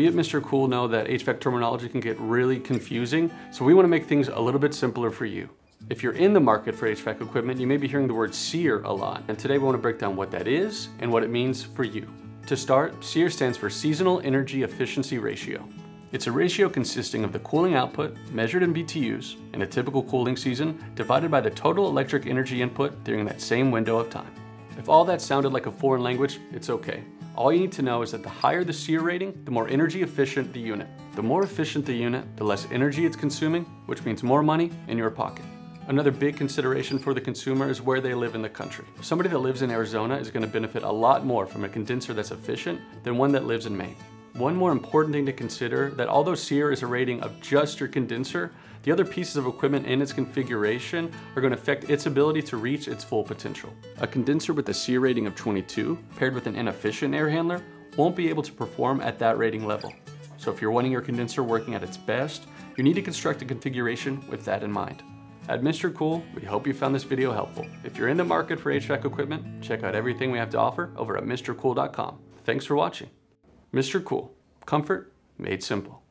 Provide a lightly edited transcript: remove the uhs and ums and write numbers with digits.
we at Mr. Cool know that HVAC terminology can get really confusing, so we want to make things a little bit simpler for you. If you're in the market for HVAC equipment, you may be hearing the word SEER a lot, and today we want to break down what that is and what it means for you. To start, SEER stands for Seasonal Energy Efficiency Ratio. It's a ratio consisting of the cooling output, measured in BTUs, in a typical cooling season, divided by the total electric energy input during that same window of time. If all that sounded like a foreign language, it's okay. All you need to know is that the higher the SEER rating, the more energy efficient the unit. The more efficient the unit, the less energy it's consuming, which means more money in your pocket. Another big consideration for the consumer is where they live in the country. Somebody that lives in Arizona is going to benefit a lot more from a condenser that's efficient than one that lives in Maine. One more important thing to consider, that although SEER is a rating of just your condenser, the other pieces of equipment in its configuration are going to affect its ability to reach its full potential. A condenser with a SEER rating of 22, paired with an inefficient air handler, won't be able to perform at that rating level. So if you're wanting your condenser working at its best, you need to construct a configuration with that in mind. At Mr. Cool, we hope you found this video helpful. If you're in the market for HVAC equipment, check out everything we have to offer over at MrCool.com. Thanks for watching. Mr. Cool, comfort made simple.